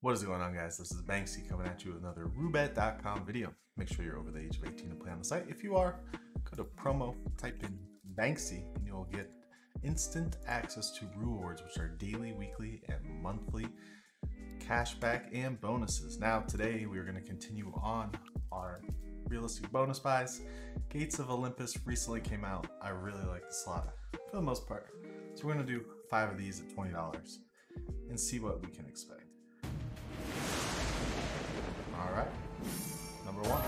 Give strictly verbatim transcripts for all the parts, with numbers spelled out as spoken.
What is going on, guys? This is Banksy coming at you with another rubet dot com video. Make sure you're over the age of eighteen to play on the site. If you are, go to promo, type in Banksy, and you'll get instant access to rewards, which are daily, weekly, and monthly cashback and bonuses. Now, today we are going to continue on our realistic bonus buys. Gates of Olympus recently came out. I really like the slot for the most part. So we're going to do five of these at twenty dollars and see what we can expect. All right, number one.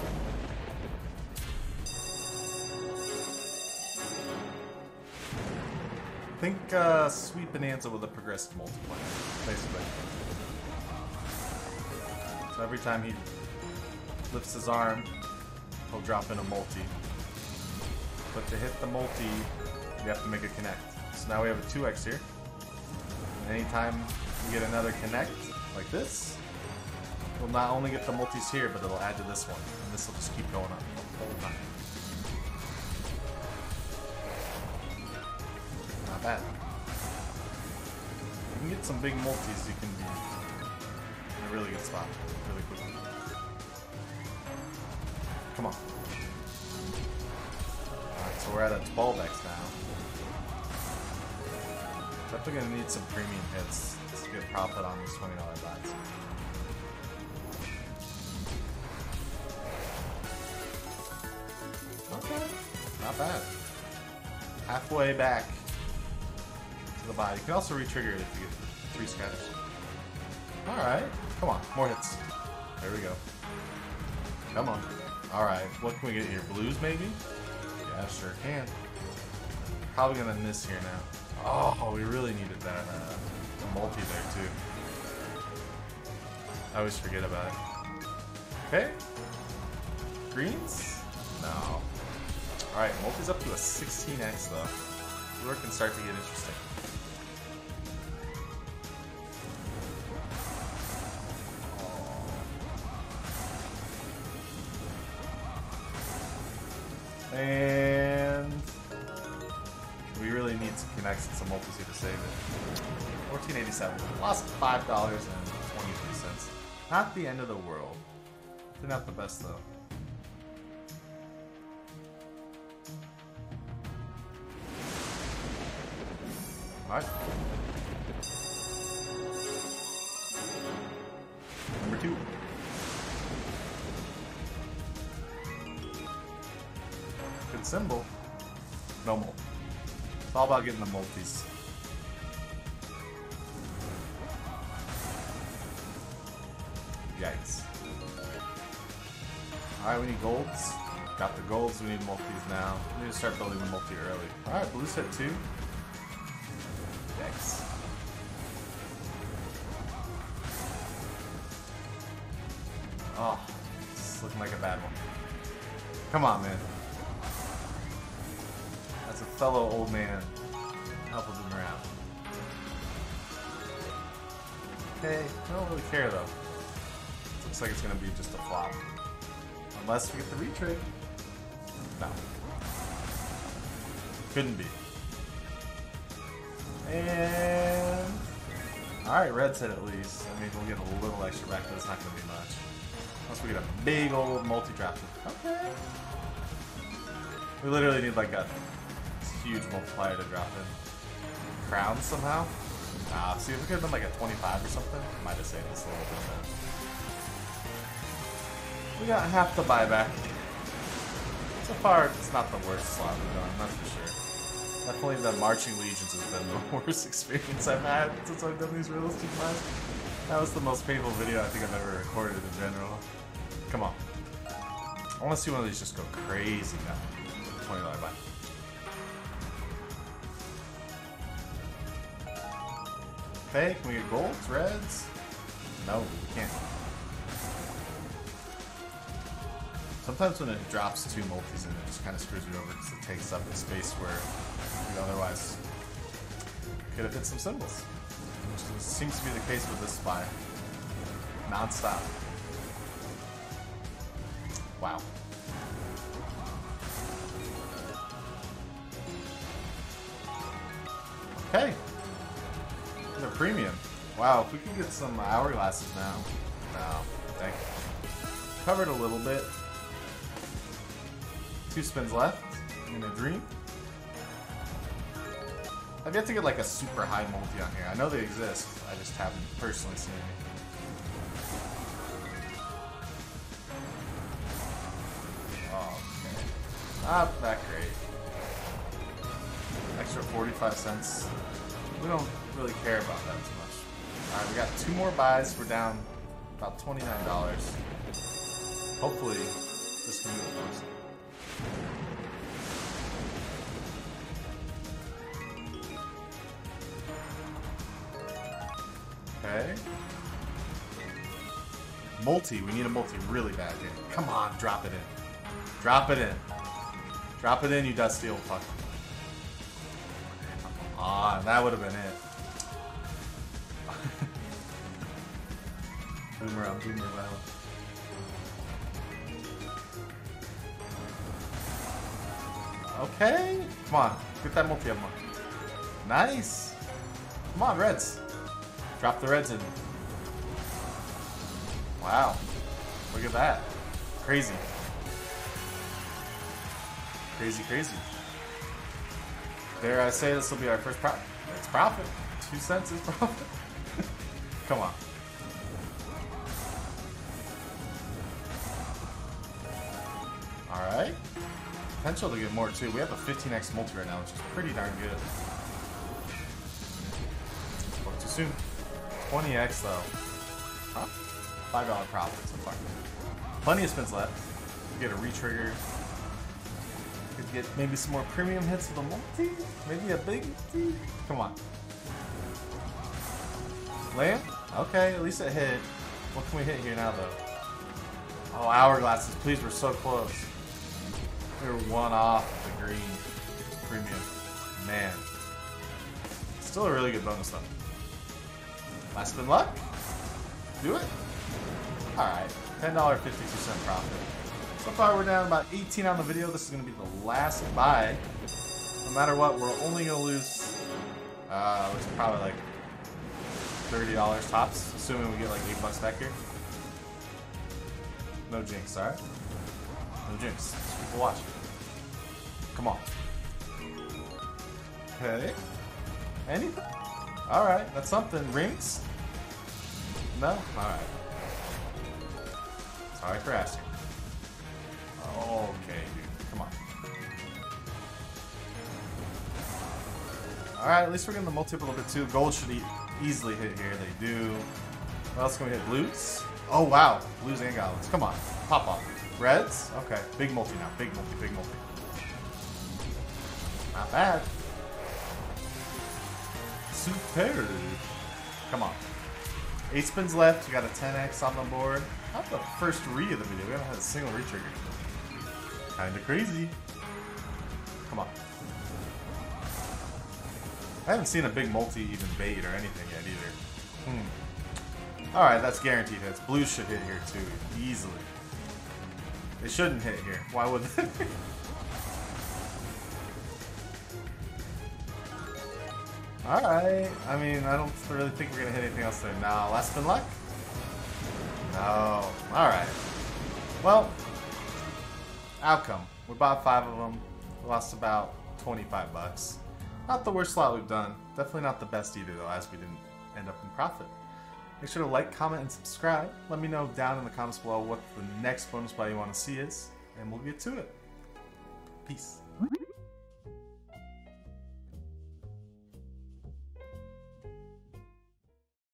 Think uh, Sweet Bonanza with a progressive multiplier, basically. So every time he lifts his arm, he'll drop in a multi. But to hit the multi, you have to make a connect. So now we have a two X here. And anytime we get another connect, like this, we'll not only get the multis here, but it'll add to this one. And this will just keep going up the whole time. Not bad. You can get some big multis, you can be in a really good spot, really quickly. Come on. Alright, so we're at a twelve X now. Definitely gonna need some premium hits to get profit on these twenty dollar buys. Okay, not bad. Halfway back to the body. You can also re-trigger it if you get three scatters. Alright, come on, more hits. There we go. Come on. Alright, what can we get here? Blues maybe? Yeah, sure can. Probably gonna miss here now. Oh, we really needed that uh, the multi there too. I always forget about it. Okay. Greens? No. Alright, multi's up to a sixteen X though. So where it can start to get interesting. And we really need some connects and some multis here to save it. fourteen eighty-seven. Lost five dollars and twenty-three cents. Not the end of the world. They're not the best though. Alright. Number two. Good symbol. No multi. It's all about getting the multis. Yikes. Alright, we need golds. Got the golds, we need multis now. We need to start building the multi early. Alright, blue set two. Yikes. Oh, this is looking like a bad one. Come on, man. That's a fellow old man. Helping him around. Okay, I don't really care though. Looks like it's gonna be just a flop. Unless we get the retrig. No. Couldn't be. And alright, red's hit at least. I mean, we'll get a little extra back, but it's not going to be much. Unless we get a big old multi-drop. Okay. We literally need like a huge multiplier to drop in. Crowns somehow? Nah, see if we could have done like a twenty-five or something. Might have saved us a little bit more. We got half the buyback. So far, it's not the worst slot we've done, that's for sure. Definitely the marching legions has been the worst experience I've had since I've done these realistic buys. That was the most painful video I think I've ever recorded in general. Come on. I want to see one of these just go crazy now. twenty dollar buy. Okay, can we get golds, reds? No, we can't. Sometimes when it drops two multis in, it just kind of screws you over because it takes up the space where you otherwise could have hit some symbols. Which seems to be the case with this spy. Non-stop. Wow. Okay. The premium. Wow, if we can get some hourglasses now. No, dang. Covered a little bit. Two spins left in a dream. I've yet to get like a super high multi on here. I know they exist, I just haven't personally seen anything. Oh, okay. Not that great. Extra forty-five cents. We don't really care about that too much. Alright, we got two more buys. We're down about twenty-nine dollars. Hopefully, this can be the first. Okay. Multi. We need a multi really bad here. Come on, drop it in. Drop it in. Drop it in, you dusty old fucker. Come on, that would have been it. Boomer up, boomer well. Okay. Come on. Get that multi up, man. Nice. Come on, Reds. Drop the reds in. Wow. Look at that. Crazy. Crazy, crazy. Dare I say this will be our first profit. It's profit. Two cents is profit. Come on. Alright. Potential to get more too. We have a fifteen X multi right now, which is pretty darn good. Spoke too soon. twenty X though. Huh? five dollar profit so far. Plenty of spins left. Get a retrigger. Could get maybe some more premium hits with a multi? Maybe a big multi? Come on. Land? Okay, at least it hit. What can we hit here now though? Oh, hourglasses. Please, we're so close. We were one off the green premium. Man. Still a really good bonus though. Last spin luck. Do it. Alright. ten dollars, fifty-two cents profit. So far we're down about eighteen on the video. This is going to be the last buy. No matter what, we're only going to lose uh, it's probably like thirty dollars tops. Assuming we get like eight bucks back here. No jinx, alright? No jinx. Just watch. Come on. Okay. Anything? Alright, that's something. Rings? No? Alright. Sorry for asking. Okay, dude. Come on. Alright, at least we're getting the multi a little bit too. Gold should e easily hit here. They do. What else can we hit? Blues? Oh, wow. Blues and goblins. Come on. Pop off. Reds? Okay. Big multi now. Big multi. Big multi. Not bad. Super. Come on. Eight spins left. You got a ten X on the board. Not the first read of the video. We haven't had a single retrigger. Kinda crazy. Come on. I haven't seen a big multi even bait or anything yet either. Hmm. Alright, that's guaranteed hits. Blue should hit here too. Easily. They shouldn't hit here. Why would they? Alright, I mean, I don't really think we're going to hit anything else there. Nah, last spin luck? No. Alright. Well, outcome. We bought five of them. We lost about twenty-five bucks. Not the worst slot we've done. Definitely not the best either, though, as we didn't end up in profit. Make sure to like, comment, and subscribe. Let me know down in the comments below what the next bonus buy you want to see is, and we'll get to it. Peace.